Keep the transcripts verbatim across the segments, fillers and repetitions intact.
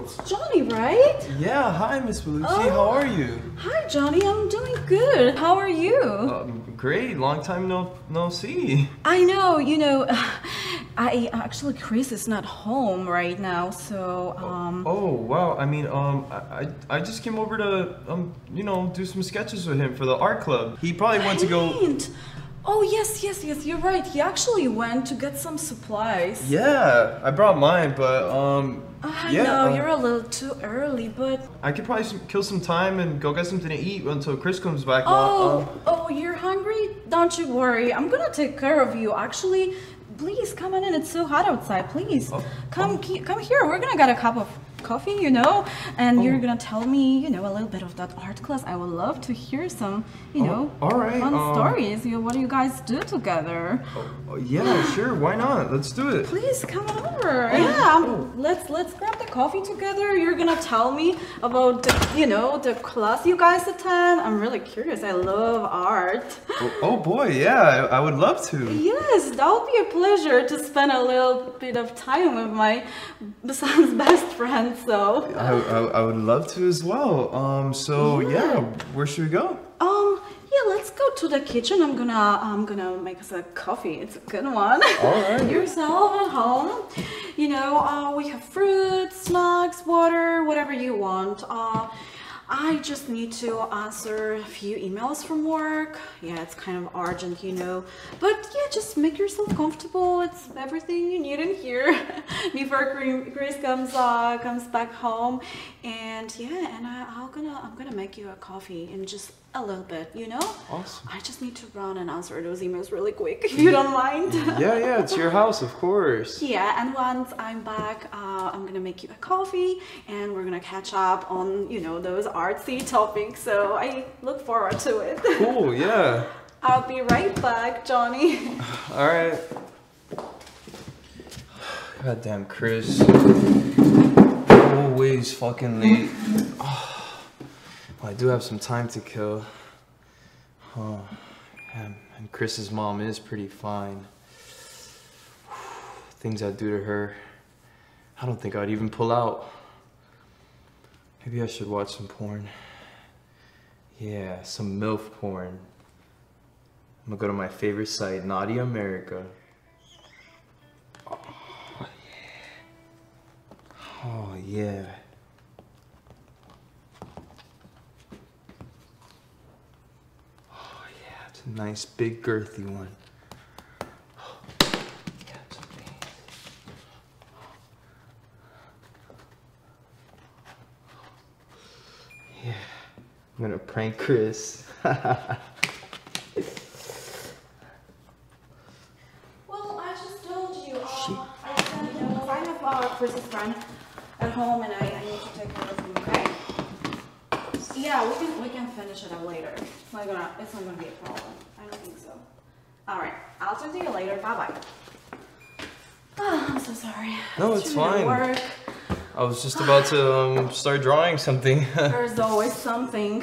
Oh! It's Johnny, right? Yeah, hi Miss Belushi, oh. How are you? Hi Johnny, I'm doing good. How are you? Um, great, long time no no see. I know, you know, I actually Chris is not home right now, so um Oh, oh wow, I mean um I, I I just came over to um you know do some sketches with him for the art club. He probably right. went to go Oh yes, yes, yes, you're right. He actually went to get some supplies. Yeah, I brought mine, but um I yeah, know, um, you're a little too early, but I could probably some, kill some time and go get something to eat until Chris comes back. Oh, um, oh, you're hungry? Don't you worry. I'm gonna take care of you. Actually, please come on in. It's so hot outside. Please oh, come, oh. come here. We're gonna get a cup of coffee, you know, and oh. you're gonna tell me, you know, a little bit of that art class. I would love to hear some, you know, oh, all right. fun um, stories. You know, what do you guys do together? Oh, yeah, sure. Why not? Let's do it. Please come over. Oh, yeah, oh. let's let's grab the coffee together. You're gonna tell me about, the, you know, the class you guys attend. I'm really curious. I love art. Oh, oh boy, yeah, I, I would love to. Yes, that would be a pleasure. To spend a little bit of time with my son's best friend, so I, I, I would love to as well. Um, so yeah. yeah, where should we go? Um, yeah, let's go to the kitchen. I'm gonna, I'm gonna make us a coffee. It's a good one. All right. Yourself at home. You know, uh, we have fruit, snacks, water, whatever you want. Uh, I just need to answer a few emails from work. Yeah, it's kind of urgent, you know. But yeah, just make yourself comfortable. It's everything you need in here before Chris comes uh, comes back home. And yeah, and I, I'm gonna I'm gonna make you a coffee in just a little bit, you know. Awesome. I just need to run and answer those emails really quick, if you don't mind. Yeah, yeah, it's your house, of course. Yeah, and once I'm back, uh, I'm gonna make you a coffee, and we're gonna catch up on you know those artsy topic, so I look forward to it. Cool, yeah. I'll be right back, Johnny. All right. Goddamn, Chris. Always fucking late. Oh, well, I do have some time to kill. Oh, and, and Chris's mom is pretty fine. Things I'd do to her. I don't think I'd even pull out. Maybe I should watch some porn. Yeah, some MILF porn. I'm gonna go to my favorite site, Naughty America. Oh, yeah. Oh, yeah. Oh, yeah, it's a nice, big, girthy one. I'm gonna prank Chris. Well, I just told you. Um, I sent you know, I have uh, Chris's friend at home, and I, I need to take care of him. Okay? Yeah, we can we can finish it up later. It's not gonna it's not gonna be a problem. I don't think so. All right, I'll talk to you later. Bye bye. Oh, I'm so sorry. No, it's, it's fine. Work. I was just about to um, start drawing something. There's always something.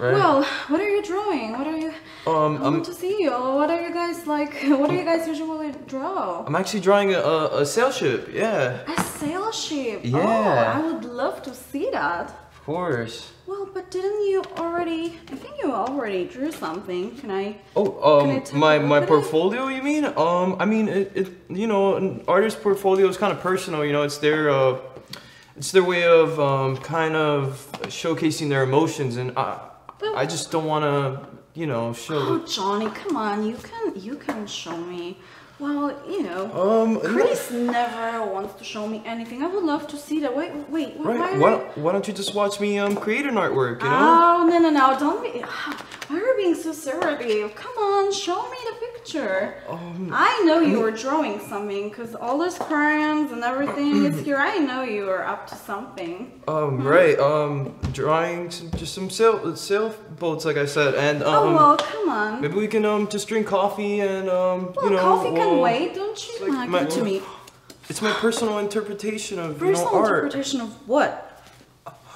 Right. Well, what are you drawing? What are you? Um, I want to see you. What are you guys like? What do you guys usually draw? I'm actually drawing a, a, a sail ship. Yeah. A sail ship. Yeah. Oh, I would love to see that. Of course. Well, but didn't you already? I think you already drew something. Can I? Oh, um, I my my portfolio. It? You mean? Um, I mean, it, it. You know, an artist's portfolio is kind of personal. You know, it's their. Uh, It's their way of um, kind of showcasing their emotions, and I, I just don't want to, you know, show. Oh, Johnny, come on! You can, you can show me. Well, you know, um, Chris never wants to show me anything. I would love to see that. Wait, wait, wait. Right. Why, why, don't, why don't you just watch me um, create an artwork? You know? Oh no, no, no! Don't be. Why are you being so surly? Come on, show me the picture. Um, I know you were drawing something, because all those crayons and everything is here. I know you were up to something. Um, hmm? Right, um, drawing some, just some sail, sail boats, like I said, and um... Oh, well, come on. Maybe we can, um, just drink coffee and, um, well, you know... coffee well, can wait, don't you? Like my, to me. It's my personal interpretation of, personal you know, art. Personal interpretation of what?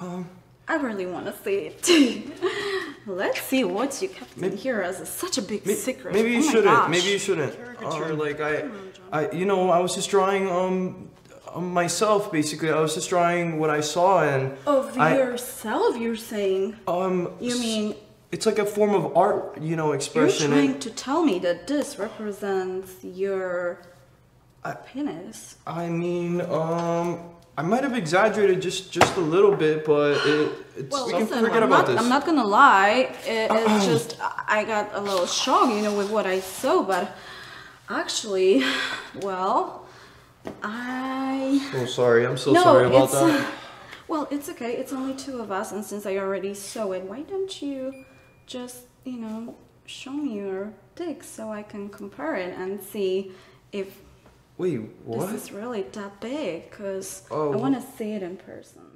Um... I really want to see it. Let's see what you kept maybe, in here as a, such a big maybe, secret. Maybe you oh shouldn't. Maybe you shouldn't. Caricature, um, like I, I, you know, I was just drawing um, myself, basically. I was just drawing what I saw, and of I, yourself, you're saying? Um, you mean it's like a form of art, you know, expression. You're trying and, to tell me that this represents your I, penis. I mean, um, I might have exaggerated just just a little bit, but it. It's, well, we listen, can forget I'm about not, this. I'm not gonna lie. It, it's just I got a little shocked, you know, with what I saw, but actually, well. I... Oh, sorry. I'm so no, sorry about that. Uh, well, it's okay. It's only two of us, and since I already saw it, why don't you just, you know, show me your dick so I can compare it and see if... Wait, what? This is really that big, because oh. I want to see it in person.